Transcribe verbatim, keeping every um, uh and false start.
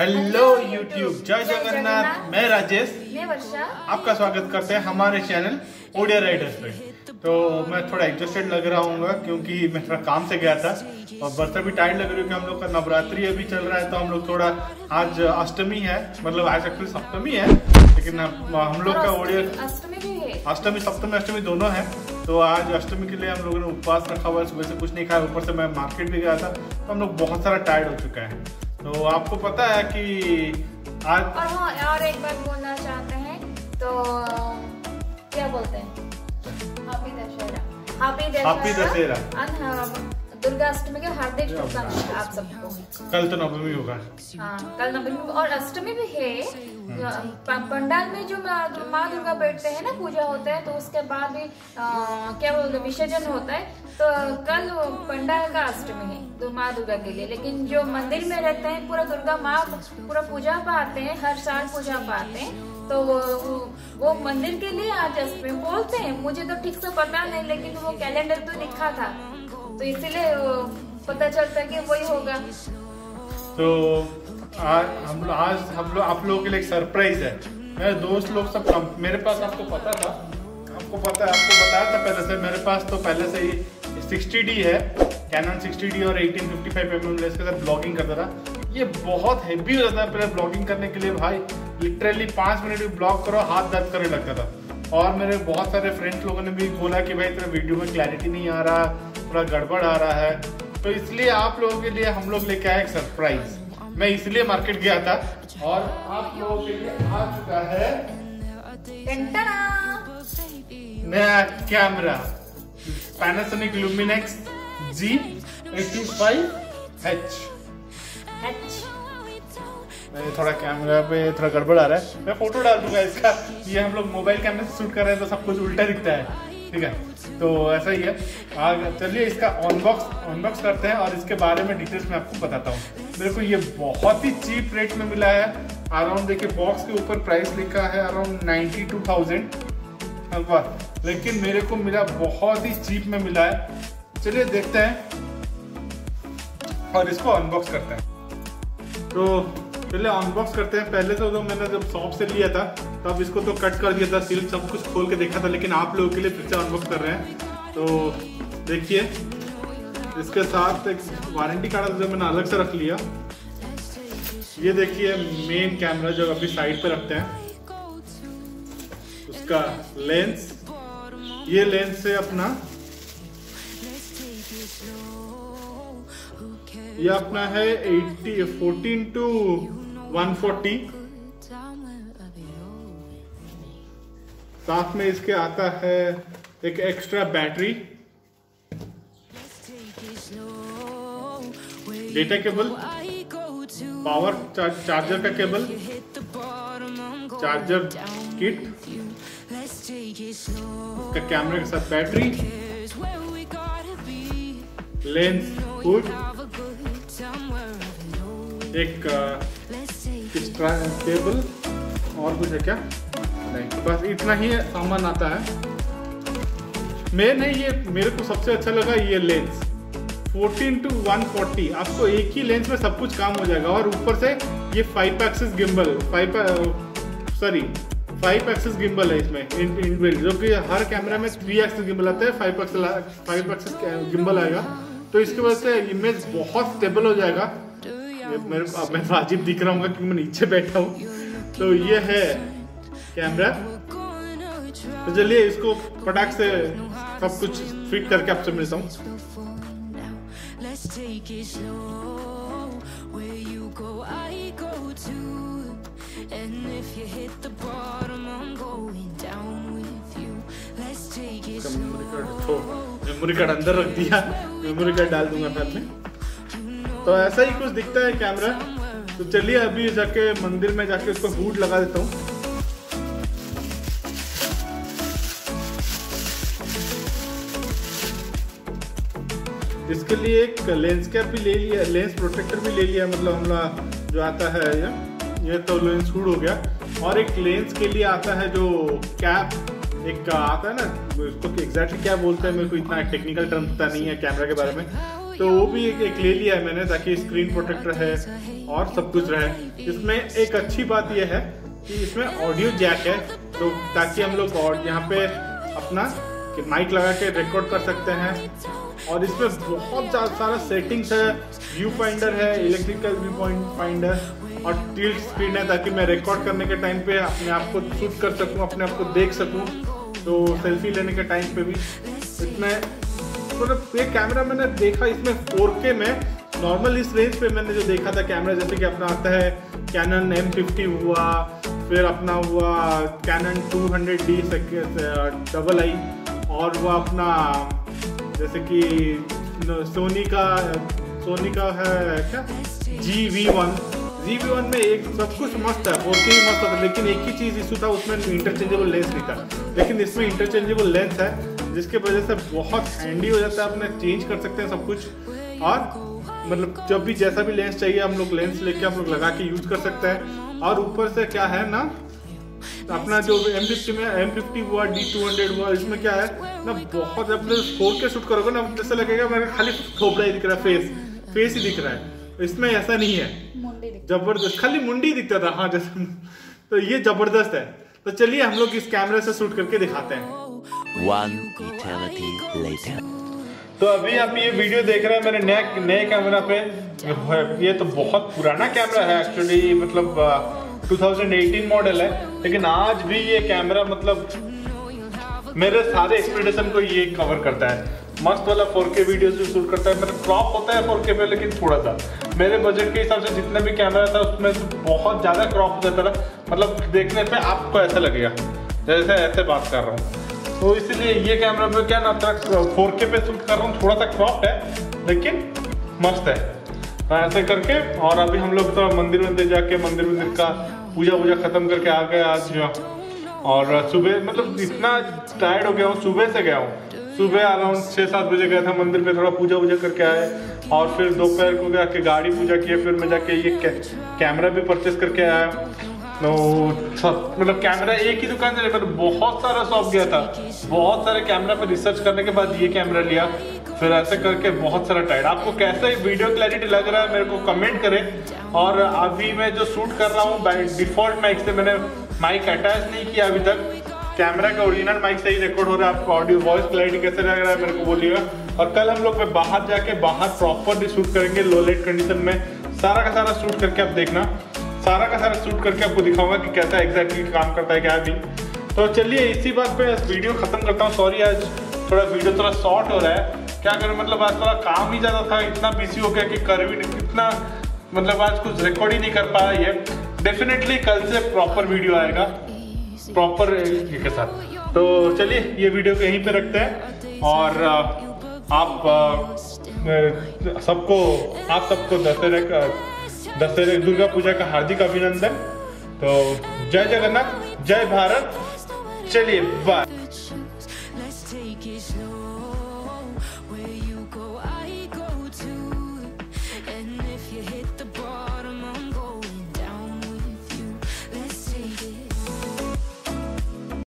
Hello YouTube, जय जगन्नाथ। मैं राजेश, मैं वर्षा, आपका स्वागत करते हैं हमारे चैनल ओडिया राइडर्स पे। तो मैं थोड़ा एग्जॉस्टेड लग रहा हूँ क्योंकि मैं थोड़ा काम से गया था और बरसात भी टाइट लग रही है कि हम लोग का नवरात्रि अभी चल रहा है, तो हम लोग थोड़ा, आज अष्टमी है, मतलब आज एक्चुअली सप्तमी है लेकिन हम लोग का ओडिया अष्टमी सप्तमी अष्टमी दोनों है, तो आज अष्टमी के लिए हम लोगों ने उपवास रखा हुआ है। सुबह से कुछ नहीं खाया, ऊपर से मैं मार्केट भी गया था, तो हम लोग बहुत सारा टायर्ड हो चुका है। तो आपको पता है कि आज और, हाँ, और एक बार बोलना चाहते हैं, तो क्या बोलते हैं, हैप्पी दशहरा, हैप्पी दशहरा, दुर्गा अष्टमी के हार्दिक शुभकामनाएं आप सबको। कल तो नवमी होगा, हाँ कल नवमी और अष्टमी भी है। पंडाल में जो माँ दुर्गा बैठते हैं ना, पूजा होता है, तो उसके बाद भी क्या बोलते विसर्जन होता है, तो कल पंडाल का अष्टमी है तो माँ दुर्गा के लिए। लेकिन जो मंदिर में रहते हैं पूरा दुर्गा माँ पूरा पूजा पाते हैं, हर साल पूजा पाते हैं, तो वो, वो मंदिर के लिए आज अष्टमी बोलते हैं। मुझे तो ठीक से पता नहीं, लेकिन वो कैलेंडर तो लिखा था, तो इसीलिए पता चलता है कि वही होगा। तो आज हम लोग आज हम लोग आप लोगों के लिए एक सरप्राइज है। मेरे दोस्त लोग सब कम, मेरे पास आपको पता था आपको पता है आपको बताया था पहले से, मेरे पास तो पहले से ही सिक्स्टी डी है, कैनन सिक्स्टी डी और eighteen fifty five M M lens के साथ ब्लॉगिंग करता था। ये बहुत हैवी हो जाता है पहले ब्लॉगिंग करने के लिए, भाई लिटरली पाँच मिनट भी ब्लॉग करो हाथ दर्द करने लगता था। और मेरे बहुत सारे फ्रेंड्स लोगों ने भी बोला कि भाई तेरा वीडियो में क्लैरिटी नहीं आ रहा, थोड़ा गड़बड़ आ रहा है, तो इसलिए आप लोगों के लिए हम लोग लेके आए एक सरप्राइज। मैं इसलिए मार्केट गया था और आप लोगों के लिए आ चुका है नया camera, Panasonic Lumix G eighty five H. मैं थोड़ा कैमरा पे थोड़ा गड़बड़ आ रहा है, मैं फोटो डाल दूंगा इसका। ये हम लोग मोबाइल कैमरे से शूट कर रहे हैं, तो सब कुछ उल्टा दिखता है, ठीक है, तो ऐसा ही है। आगे चलिए इसका अनबॉक्स अनबॉक्स करते हैं और इसके बारे में डिटेल्स में आपको बताता हूँ। मेरे को ये बहुत ही चीप रेट में मिला है, अराउंड देखिए बॉक्स के ऊपर प्राइस लिखा है अराउंड नाइन्टी टू थाउजेंड, लेकिन मेरे को मिला बहुत ही चीप में मिला है। चलिए देखते हैं और इसको अनबॉक्स करते हैं। तो चलिए अनबॉक्स करते हैं। पहले तो, तो मैंने जब शॉप से लिया था तब इसको तो कट कर दिया था, सील सब कुछ खोल के देखा था, लेकिन आप लोगों के लिए फिर से अनबॉक्स कर रहे हैं। तो देखिए इसके साथ एक वारंटी कार्ड जो मैंने अलग से रख लिया। ये देखिए मेन कैमरा जो अभी साइड पे रखते हैं, उसका लेंस, ये लेंस है अपना, ये अपना है eighty fourteen to one forty. साथ में इसके आता है एक extra battery, data cable, power चार, चार्जर का केबल, चार्जर किट, इसका कैमरे के साथ बैटरी, लेंस हुड, एक एक्स्ट्रा केबल, और कुछ है क्या? नहीं, बस इतना ही सामान आता है। मैं नहीं, ये मेरे को सबसे अच्छा लगा ये lens fourteen to one forty, आपको एक ही लेंस में सब कुछ काम हो जाएगा। और ऊपर से ये five axis gimbal five sorry five axis gimbal है इसमें इनबिल्ट, जो कि हर कैमरा में थ्री एक्सिस गिम्बल आता है, five axis five axis gimbal आएगा, तो इसकी वजह से इमेज बहुत स्टेबल हो जाएगा। मेरे अब मैं अजीब दिख रहा हूँ कि मैं नीचे बैठा हूँ। तो ये है कैमरा। तो चलिए इसको फटाक से सब कुछ फिट करके आपसे मिलता हूँ। Let's take it slow. Where you go, I go too. And if you hit the bottom, I'm going down with you. Let's take it slow. Memory card तो मेमोरी कार्ड अंदर रख दिया, मेमोरी कार्ड डाल दूंगा साथ में। तो ऐसा ही कुछ दिखता है कैमरा। तो चलिए अभी जाके मंदिर में जाके उसको हुड लगा देता हूँ। इसके लिए एक लेंस कैप भी ले लिया, लेंस प्रोटेक्टर भी ले लिया, मतलब हमारा जो आता है ये ये तो लेंस हुड हो गया। और एक लेंस के लिए आता है जो कैप, एक आता है ना, इसको एग्जैक्टली क्या बोलते हैं मेरे को इतना टेक्निकल टर्म पता नहीं है कैमरा के बारे में, तो वो भी एक, एक ले लिया है मैंने ताकि स्क्रीन प्रोटेक्ट रहे और सब कुछ रहे। इसमें एक अच्छी बात यह है कि इसमें ऑडियो जैक है, तो ताकि हम लोग और यहाँ पे अपना माइक लगा के रिकॉर्ड कर सकते हैं। और इसमें बहुत ज़्यादा सारा सेटिंग्स है, व्यू फाइंडर है, इलेक्ट्रिकल व्यू पॉइंट फाइंडर और टिल्ट स्क्रीन है ताकि मैं रिकॉर्ड करने के टाइम पे अपने आप को शूट कर सकूं, अपने आप को देख सकूं, तो सेल्फी लेने के टाइम पे भी। इसमें मतलब तो ये कैमरा मैंने देखा इसमें फोर के में नॉर्मल इस रेंज पे मैंने जो देखा था कैमरा, जैसे कि अपना आता है कैनन एम फिफ्टी हुआ, फिर अपना हुआ Canon two hundred D double I, और वह अपना जैसे कि सोनी का सोनी का है क्या G V one G V one में एक सब कुछ मस्त है, फोर के मस्त है, लेकिन एक ही चीज़ इशू था उसमें इंटरचेंजेबल लेंस नहीं था। लेकिन इसमें इंटरचेंजेबल लेंस है जिसके वजह से बहुत हैंडी हो जाता है, अपने चेंज कर सकते हैं सब कुछ, और मतलब जब भी जैसा भी लेंस चाहिए हम लोग लेंस लेके हम लोग लगा के यूज़ कर सकते हैं। और ऊपर से क्या है ना, अपना जो एम फिफ्टी में एम फिफ्टी हुआ, डी टू हंड्रेड हुआ, इसमें क्या है ना बहुत अपने फोर के शूट करोगे ना जैसे लगेगा मेरा खाली खोपड़ा ही दिख रहा है, फेस फेस ही दिख रहा है। इसमें ऐसा नहीं है, जबरदस्त खाली मुंडी दिखता था हाँ जैसे, तो ये जबरदस्त है। तो चलिए हम लोग इस कैमरे से शूट करके दिखाते हैं। One eternity later. तो अभी आप ये वीडियो देख रहे हैं मेरे नए नए कैमरा पे, ये तो बहुत पुराना कैमरा है एक्चुअली, मतलब टू थाउजेंड एटीन मॉडल है, लेकिन आज भी ये कैमरा मतलब मेरे सारे एक्सपेक्टेशन को ये कवर करता है। मस्त वाला फोर के वीडियोस भी शूट करता है, मतलब क्रॉप होता है फोर के पे, लेकिन थोड़ा सा मेरे बजट के हिसाब से जितना भी कैमरा था उसमें बहुत ज़्यादा क्रॉप हो जाता था, मतलब देखने पे आपको ऐसा लगेगा जैसे ऐसे बात कर रहा हूँ। तो इसीलिए ये कैमरा पे क्या ना फोर के पे शूट कर रहा हूँ, थोड़ा सा क्रॉप है लेकिन मस्त है ऐसे करके। और अभी हम लोग तो मंदिर मंदिर जाके मंदिर मंदिर का पूजा वूजा खत्म करके आ गए आज, और सुबह मतलब इतना टायर्ड हो गया हूँ, सुबह से गया हूँ, सुबह अराउंड छः सात बजे गया था मंदिर पे, थोड़ा पूजा वूजा करके आए, और फिर दोपहर को गया के गाड़ी पूजा किया, फिर मैं जाके ये कै, कैमरा भी परचेस करके आया। तो मतलब कैमरा एक ही दुकान से लेकर बहुत सारा शॉप गया था, बहुत सारे कैमरा पर रिसर्च करने के बाद ये कैमरा लिया, फिर ऐसे करके बहुत सारा टाइड। आपको कैसा वीडियो क्लैरिटी लग रहा है मेरे को कमेंट करें। और अभी मैं जो शूट कर रहा हूँ बाय डिफ़ॉल्ट माइक से, मैंने माइक अटैच नहीं किया अभी तक, कैमरा का ओरिजिनल माइक से ही रिकॉर्ड हो रहा है। आपको ऑडियो वॉइस क्लैरिटी कैसे लग रहा है मेरे को बोलिएगा। और कल हम लोग बाहर जाके बाहर प्रॉपरली शूट करेंगे, लो लाइट कंडीशन में सारा का सारा शूट करके आप देखना, सारा का सारा शूट करके आपको दिखाऊंगा कि कैसा एग्जैक्टली काम करता है क्या भी। तो चलिए इसी बात पे वीडियो ख़त्म करता हूँ। सॉरी आज थोड़ा वीडियो थोड़ा शॉर्ट हो रहा है, क्या करूँ मतलब आज थोड़ा काम ही ज़्यादा था, इतना बिजी हो गया कि कर भी नहीं, इतना मतलब आज कुछ रिकॉर्ड ही नहीं कर पाया। ये डेफिनेटली कल से प्रॉपर वीडियो आएगा प्रॉपर के साथ। तो चलिए ये वीडियो को यहीं पे रखते हैं, और आप सबको आप सबको दशहरे का दशहरे दुर्गा पूजा का हार्दिक अभिनंदन। तो जय जगन्नाथ, जय भारत, चलिए बाय।